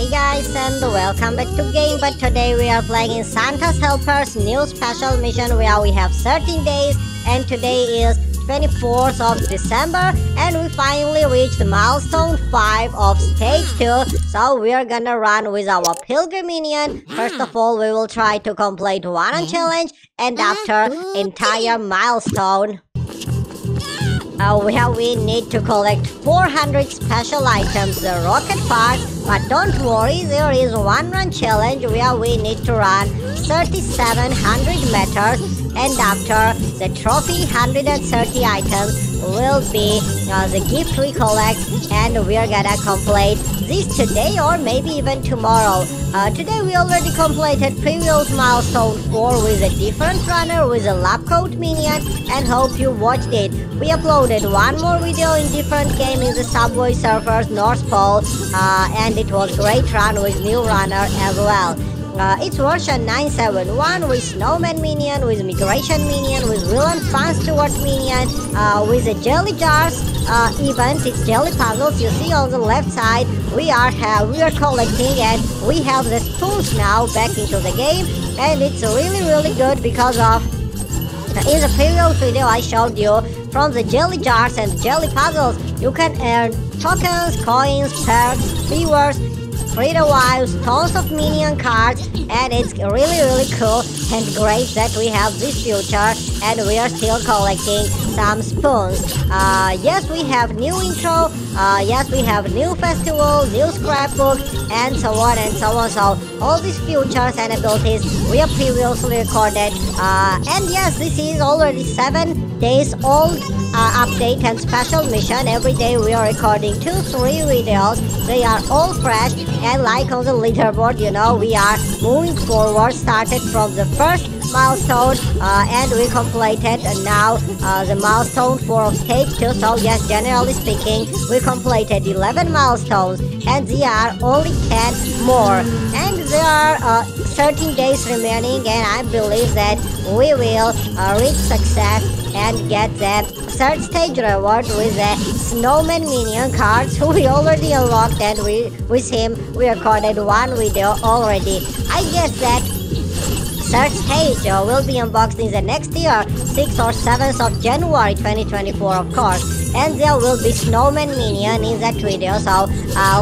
Hey guys and welcome back to game, but today we are playing in Santa's Helpers new special mission where we have 13 days and today is 24th of December and we finally reached milestone 5 of stage 2. So we are gonna run with our Pilgrim Minion. First of all, we will try to complete one challenge and after entire milestone where we need to collect 400 special items, the rocket parts. But don't worry, there is one run challenge where we need to run 3,700 meters and after the trophy 130 items will be the gift we collect and we are gonna complete this today or maybe even tomorrow. Today we already completed previous milestone 4 with a different runner with a lab coat minion and hope you watched it. We uploaded one more video in different game in the Subway Surfers North Pole and it was great run with new runner as well. It's version 9.7.1 with Snowman Minion, with Migration Minion, with Villain-Con Stuart Minion, with the Jelly Jars events, it's Jelly Puzzles, you see on the left side, we are collecting and we have the spoons now back into the game and it's really good because of, in the previous video I showed you, from the Jelly Jars and Jelly Puzzles, you can earn tokens, coins, perks, rewards, Frida wives, tons of minion cards, and it's really cool and great that we have this feature and we are still collecting some spoons. Yes, we have new intro, yes, we have new festival, new scrapbook, and so on and so on. So all these features and abilities we have previously recorded, and yes, this is already 7 days old update and special mission. Every day we are recording 2-3 videos, they are all fresh. And like on the leaderboard, you know, we are moving forward, started from the first milestone and we completed now the milestone 4 of stage 2. So yes, generally speaking, we completed 11 milestones and there are only 10 more. And there are 13 days remaining and I believe that we will reach success and get the third stage reward with the Snowman Minion cards who we already unlocked and with him we recorded one video already. I guess that third stage will be unboxed in the next year, 6th or 7th of January 2024 of course, and there will be Snowman Minion in that video, so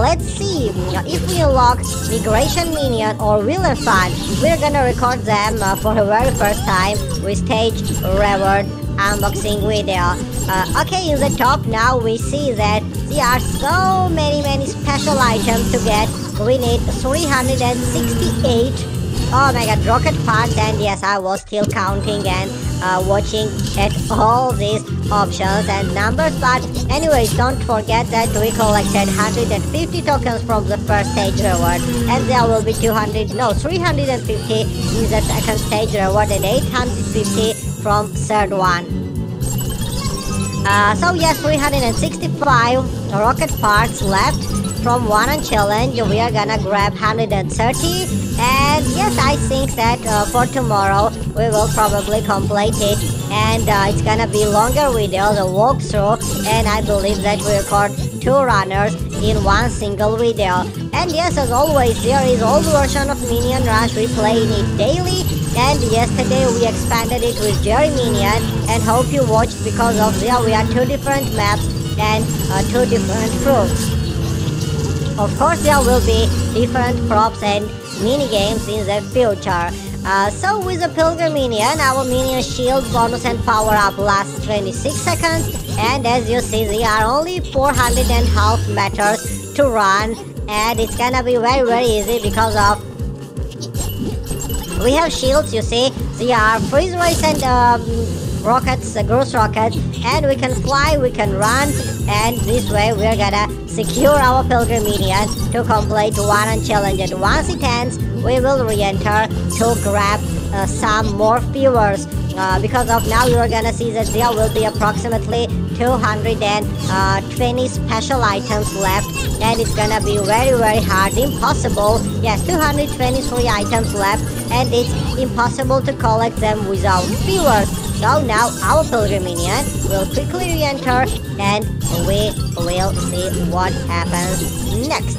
let's see if we unlock Migration Minion or Villain-Con. We're gonna record them for the very first time with stage reward unboxing video. Okay, in the top now we see that there are so many special items to get. We need 368. Oh my god, rocket parts, and yes, I was still counting and watching at all these options and numbers, but anyways, don't forget that we collected 150 tokens from the first stage reward and there will be 350 in the second stage reward and 850 from third one. So yes, 365 rocket parts left from one challenge. We are gonna grab 130. And yes, I think that for tomorrow we will probably complete it and it's gonna be longer video, the walkthrough, and I believe that we record 2 runners in one single video. And yes, as always, there is old version of Minion Rush, we play it daily and yesterday we expanded it with Jerry Minion and hope you watched because of there we are 2 different maps and 2 different proofs. Of course there will be different props and mini games in the future. So with the Pilgrim Minion, our minion shield bonus and power up lasts 26 seconds and as you see there are only 4.5 meters to run and it's gonna be very easy because of we have shields, you see, there are freeze rays and rockets, gross rockets, and we can fly, we can run, and this way we're gonna secure our Pilgrim Minion to complete one challenge. And once it ends, we will re-enter to grab some more viewers. Because of now you're gonna see that there will be approximately 220 special items left and it's gonna be very hard, impossible. Yes, 223 items left and it's impossible to collect them without viewers. So now our Pilgrim Minion will quickly re-enter and we will see what happens next.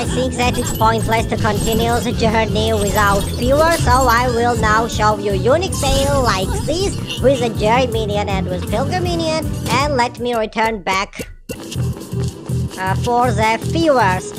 I think that it's pointless to continue the journey without fuel, so I will now show you unique fail like this with a Jerry Minion and with Pilgrim Minion, and let me return back for the viewers.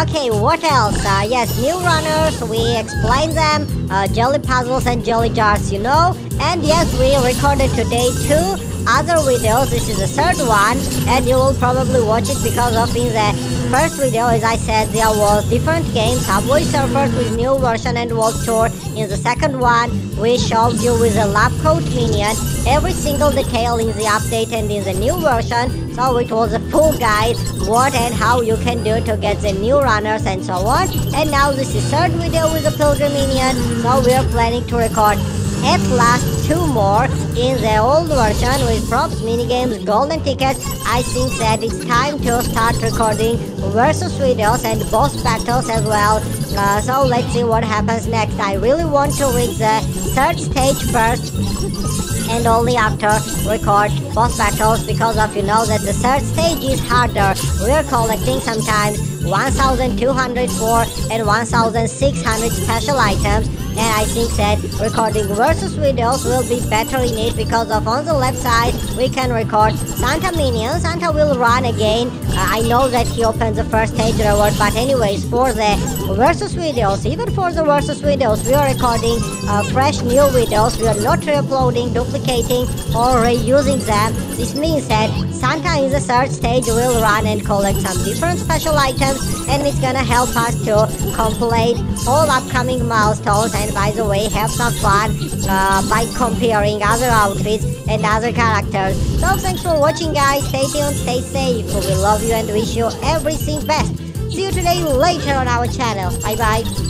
Okay, what else? Yes, new runners, we explained them, jelly puzzles and jelly jars, you know. And yes, we recorded today 2 other videos, this is the 3rd one, and you will probably watch it because of in the 1st video, as I said, there was different games, Subway Surfers with new version and world tour. In the 2nd one, we showed you with a lab coat minion, every single detail in the update and in the new version, so it was a full guide, what and how you can do to get the new runners and so on. And now this is 3rd video with the Pilgrim Minion, so we are planning to record at last 2 more in the old version with props, minigames, golden tickets. I think that it's time to start recording versus videos and boss battles as well. So let's see what happens next. I really want to reach the 3rd stage first and only after record boss battles, because of you know that the 3rd stage is harder. We're collecting sometimes 1204 and 1600 special items, and I think that recording versus videos will be better in it, because of on the left side we can record Santa Minion. Santa will run again. I know that he opens the 1st stage reward, but anyways, for the versus videos, even for the versus videos, we are recording fresh new videos. We are not re-uploading, duplicating or reusing them. This means that Santa in the 3rd stage will run and collect some different special items, and it's gonna help us to complete all upcoming milestones, and by the way have some fun by comparing other outfits and other characters. So thanks for watching, guys, stay tuned, stay safe, we love you and wish you everything best. See you today later on our channel. Bye bye.